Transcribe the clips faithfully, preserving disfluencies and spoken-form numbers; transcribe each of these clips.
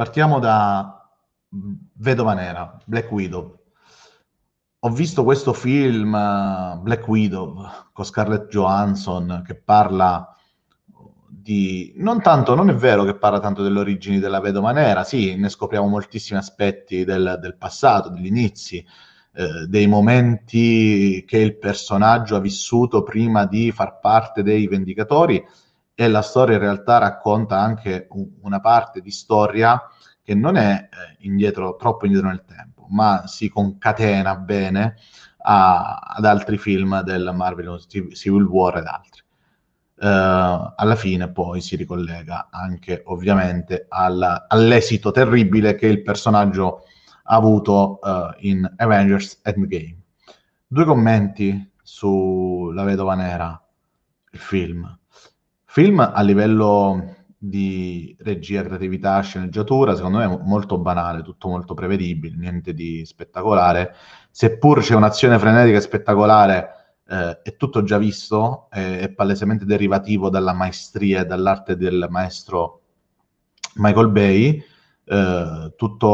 Partiamo da Vedova Nera, Black Widow. Ho visto questo film, Black Widow, con Scarlett Johansson, che parla di... Non tanto, non è vero che parla tanto delle origini della Vedova Nera, sì, ne scopriamo moltissimi aspetti del, del passato, degli inizi, eh, dei momenti che il personaggio ha vissuto prima di far parte dei Vendicatori, e la storia in realtà racconta anche una parte di storia che non è indietro, troppo indietro nel tempo, ma si concatena bene a, ad altri film del Marvel Civil War ed altri. Uh, alla fine poi si ricollega anche ovviamente al, all'esito terribile che il personaggio ha avuto uh, in Avengers Endgame. Due commenti sulla Vedova Nera, il film. Film a livello di regia, creatività, sceneggiatura, secondo me è molto banale, tutto molto prevedibile, niente di spettacolare. Seppur c'è un'azione frenetica e spettacolare, eh, è tutto già visto, è, è palesemente derivativo dalla maestria e dall'arte del maestro Michael Bay, eh, tutto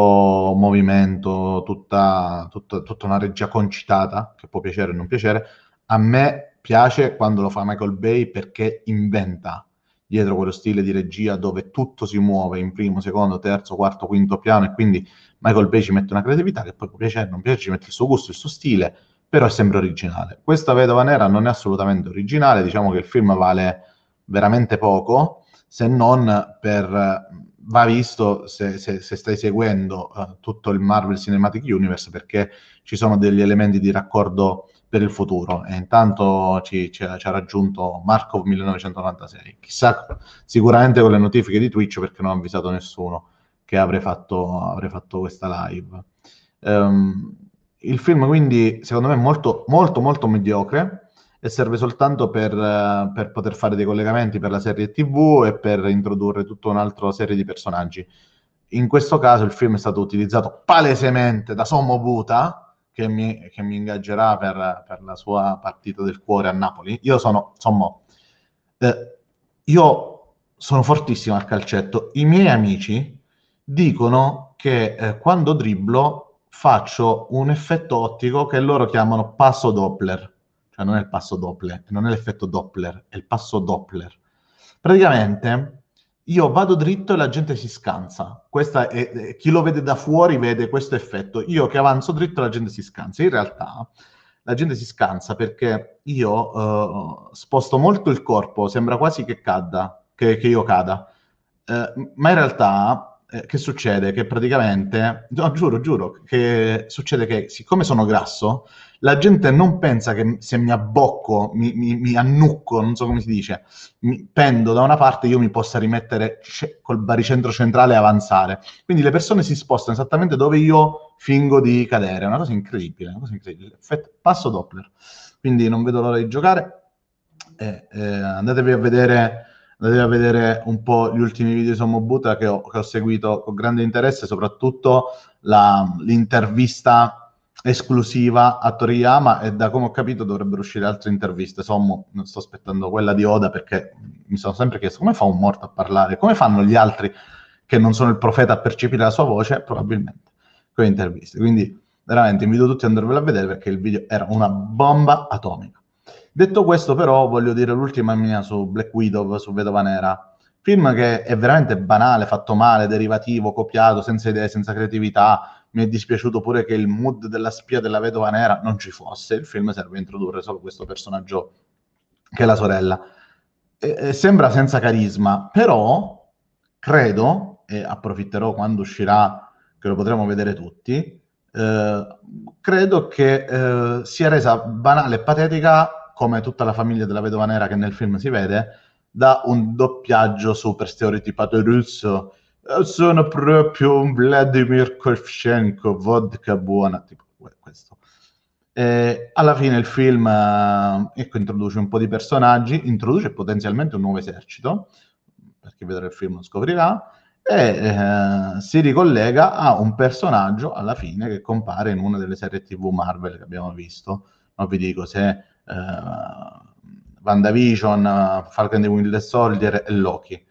movimento, tutta, tutta, tutta una regia concitata, che può piacere o non piacere. A me piace quando lo fa Michael Bay perché inventa dietro quello stile di regia dove tutto si muove in primo, secondo, terzo, quarto, quinto piano, e quindi Michael Bay ci mette una creatività che poi può piacere, non piace, ci mette il suo gusto, il suo stile, però è sempre originale. Questa Vedova Nera non è assolutamente originale, diciamo che il film vale veramente poco, se non per... va visto se, se, se stai seguendo uh, tutto il Marvel Cinematic Universe, perché ci sono degli elementi di raccordo per il futuro, e intanto ci, ci, ha, ci ha raggiunto Markov millenovecentonovantasei, chissà, sicuramente con le notifiche di Twitch, perché non ho avvisato nessuno che avrei fatto, avrei fatto questa live. Um, il film quindi secondo me è molto molto molto mediocre e serve soltanto per, uh, per poter fare dei collegamenti per la serie tivù e per introdurre tutta un'altra serie di personaggi. In questo caso il film è stato utilizzato palesemente da Sommo Butta, che mi, che mi ingaggerà per, per la sua partita del cuore a Napoli. Io sono, insomma, eh, io sono fortissimo al calcetto. I miei amici dicono che eh, quando dribblo faccio un effetto ottico che loro chiamano passo Doppler. Cioè non è il passo Doppler, non è l'effetto Doppler, è il passo Doppler. Praticamente io vado dritto e la gente si scansa. Questa è, eh, chi lo vede da fuori vede questo effetto. Io che avanzo dritto, la gente si scansa. In realtà la gente si scansa perché io eh, sposto molto il corpo, sembra quasi che cadda, che, che io cada. Eh, ma in realtà eh, che succede? Che praticamente, no, giuro, giuro, che succede che siccome sono grasso, la gente non pensa che se mi abbocco, mi, mi, mi annucco, non so come si dice, mi pendo da una parte, io mi possa rimettere col baricentro centrale e avanzare. Quindi le persone si spostano esattamente dove io fingo di cadere. È una cosa incredibile, una cosa incredibile. Effetto, passo Doppler. Quindi non vedo l'ora di giocare. Eh, eh, andatevi a vedere... Andatevi a vedere un po' gli ultimi video di Sommo Butta che ho, che ho seguito con grande interesse, soprattutto l'intervista esclusiva a Toriyama, e da come ho capito dovrebbero uscire altre interviste. Sommo, non sto aspettando quella di Oda, perché mi sono sempre chiesto come fa un morto a parlare, come fanno gli altri che non sono il profeta a percepire la sua voce, probabilmente con le interviste. Quindi veramente invito tutti ad andarvelo a vedere, perché il video era una bomba atomica. Detto questo, però, voglio dire l'ultima mia su Black Widow, su Vedova Nera. Film che è veramente banale, fatto male, derivativo, copiato, senza idee, senza creatività. Mi è dispiaciuto pure che il mood della spia della Vedova Nera non ci fosse. Il film serve a introdurre solo questo personaggio che è la sorella. E, e sembra senza carisma, però credo, e approfitterò quando uscirà che lo potremo vedere tutti, eh, credo che eh, sia resa banale e patetica, come tutta la famiglia della Vedova Nera che nel film si vede, da un doppiaggio super stereotipato russo. Sono proprio un Vladimir Kovchenko, vodka buona, tipo questo. E alla fine il film ecco, introduce un po' di personaggi, introduce potenzialmente un nuovo esercito, per chi vedrà il film lo scoprirà, e eh, si ricollega a un personaggio alla fine che compare in una delle serie tivù Marvel che abbiamo visto. Non vi dico se eh, WandaVision, Falcon and the Winter Soldier e Loki.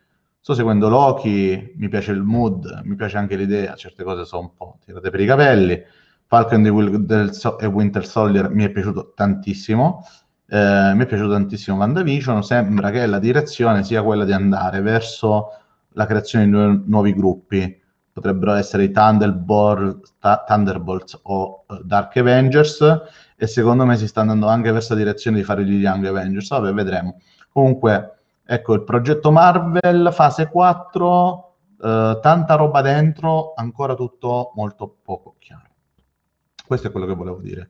Sto seguendo Loki, mi piace il mood, mi piace anche l'idea, certe cose sono un po' tirate per i capelli. Falcon and the Winter Soldier mi è piaciuto tantissimo, eh, mi è piaciuto tantissimo WandaVision, sembra che la direzione sia quella di andare verso la creazione di nu- nuovi gruppi, potrebbero essere i Thunderbolts, Thunderbolts o uh, Dark Avengers, e secondo me si sta andando anche verso la direzione di fare gli Young Avengers, vabbè, vedremo. Comunque, ecco, il progetto Marvel, fase quattro, eh, tanta roba dentro, ancora tutto molto poco chiaro. Questo è quello che volevo dire.